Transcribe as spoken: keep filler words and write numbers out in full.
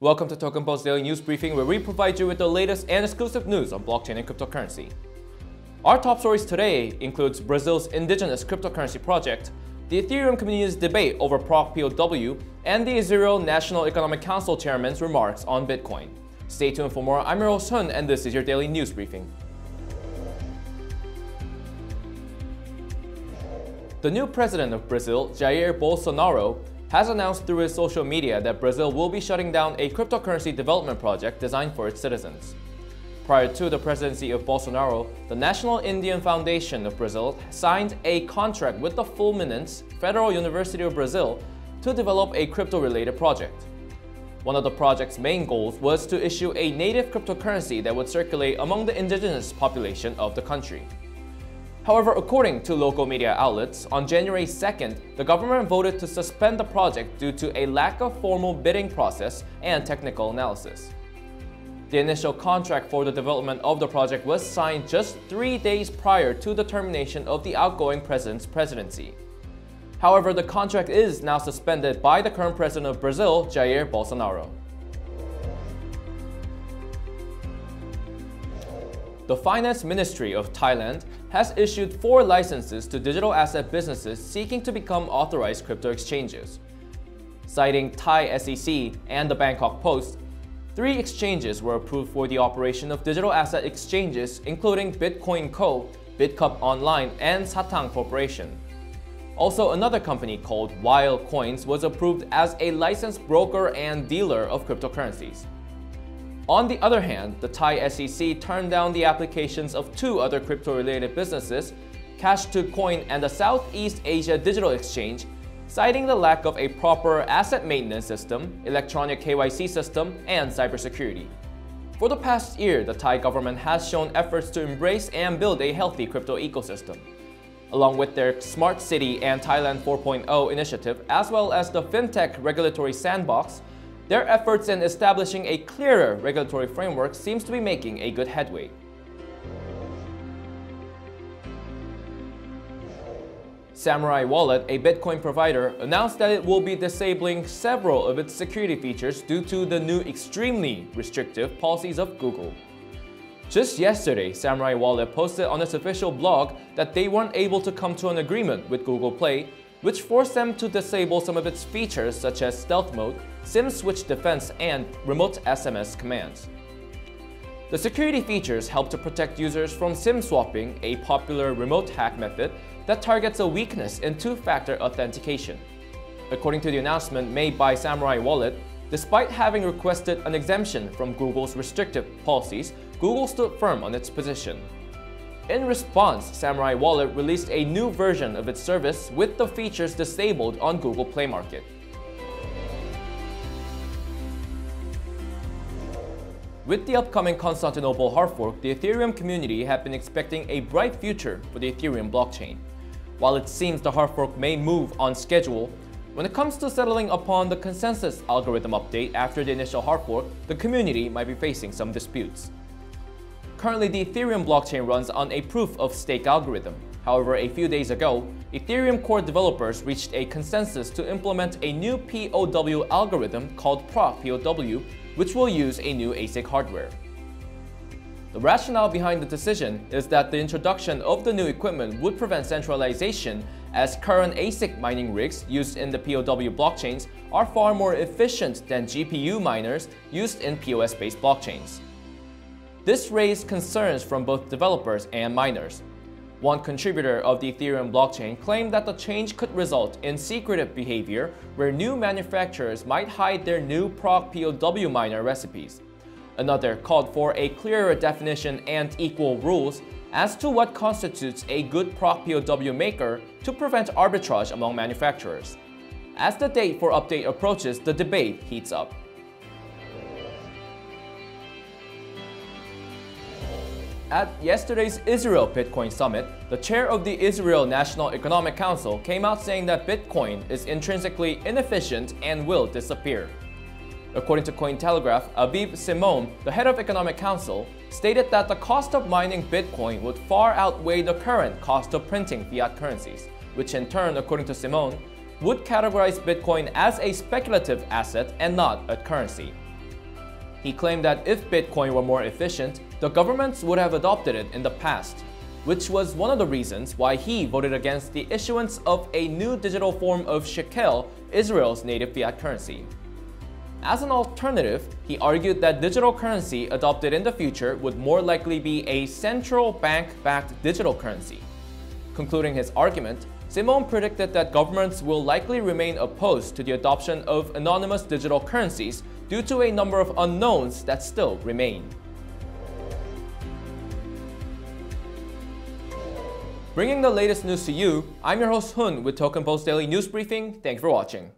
Welcome to TokenPost Daily News Briefing, where we provide you with the latest and exclusive news on blockchain and cryptocurrency. Our top stories today includes Brazil's indigenous cryptocurrency project, the Ethereum community's debate over ProgPOW, and the Israel National Economic Council chairman's remarks on Bitcoin. Stay tuned for more. I'm your host Hun, and this is your Daily News Briefing. The new president of Brazil, Jair Bolsonaro, has announced through his social media that Brazil will be shutting down a cryptocurrency development project designed for its citizens. Prior to the presidency of Bolsonaro, the National Indian Foundation of Brazil signed a contract with the Fulminense Federal University of Brazil to develop a crypto-related project. One of the project's main goals was to issue a native cryptocurrency that would circulate among the indigenous population of the country. However, according to local media outlets, on January second, the government voted to suspend the project due to a lack of formal bidding process and technical analysis. The initial contract for the development of the project was signed just three days prior to the termination of the outgoing president's presidency. However, the contract is now suspended by the current president of Brazil, Jair Bolsonaro. The Finance Ministry of Thailand has issued four licenses to digital asset businesses seeking to become authorized crypto exchanges. Citing Thai S E C and the Bangkok Post, three exchanges were approved for the operation of digital asset exchanges, including Bitcoin Co., BitKub Online, and Satang Corporation. Also, another company called Wild Coins was approved as a licensed broker and dealer of cryptocurrencies. On the other hand, the Thai S E C turned down the applications of two other crypto-related businesses, Cash two Coin and the Southeast Asia Digital Exchange, citing the lack of a proper asset maintenance system, electronic K Y C system, and cybersecurity. For the past year, the Thai government has shown efforts to embrace and build a healthy crypto ecosystem. Along with their Smart City and Thailand four point oh initiative, as well as the FinTech Regulatory Sandbox, their efforts in establishing a clearer regulatory framework seems to be making a good headway. Samourai Wallet, a Bitcoin provider, announced that it will be disabling several of its security features due to the new extremely restrictive policies of Google. Just yesterday, Samourai Wallet posted on its official blog that they weren't able to come to an agreement with Google Play, which forced them to disable some of its features such as stealth mode, SIM switch defense, and remote S M S commands. The security features help to protect users from SIM swapping, a popular remote hack method that targets a weakness in two-factor authentication. According to the announcement made by Samourai Wallet, despite having requested an exemption from Google's restrictive policies, Google stood firm on its position. In response, Samourai Wallet released a new version of its service with the features disabled on Google Play Market. With the upcoming Constantinople hard fork, the Ethereum community have been expecting a bright future for the Ethereum blockchain. While it seems the hard fork may move on schedule, when it comes to settling upon the consensus algorithm update after the initial hard fork, the community might be facing some disputes. Currently, the Ethereum blockchain runs on a proof-of-stake algorithm. However, a few days ago, Ethereum core developers reached a consensus to implement a new P O W algorithm called ProgPOW, which will use a new A S I C hardware. The rationale behind the decision is that the introduction of the new equipment would prevent centralization, as current A S I C mining rigs used in the P O W blockchains are far more efficient than G P U miners used in P O S-based blockchains. This raised concerns from both developers and miners. One contributor of the Ethereum blockchain claimed that the change could result in secretive behavior where new manufacturers might hide their new ProgPOW miner recipes. Another called for a clearer definition and equal rules as to what constitutes a good ProgPOW maker to prevent arbitrage among manufacturers. As the date for update approaches, the debate heats up. At yesterday's Israel Bitcoin Summit, the chair of the Israel National Economic Council came out saying that Bitcoin is intrinsically inefficient and will disappear. According to Cointelegraph, Aviv Simon, the head of Economic Council, stated that the cost of mining Bitcoin would far outweigh the current cost of printing fiat currencies, which in turn, according to Simon, would categorize Bitcoin as a speculative asset and not a currency. He claimed that if Bitcoin were more efficient, the governments would have adopted it in the past, which was one of the reasons why he voted against the issuance of a new digital form of shekel, Israel's native fiat currency. As an alternative, he argued that digital currency adopted in the future would more likely be a central bank-backed digital currency. Concluding his argument, Simon predicted that governments will likely remain opposed to the adoption of anonymous digital currencies due to a number of unknowns that still remain. Bringing the latest news to you, I'm your host Hun with TokenPost Daily News Briefing. Thanks for watching.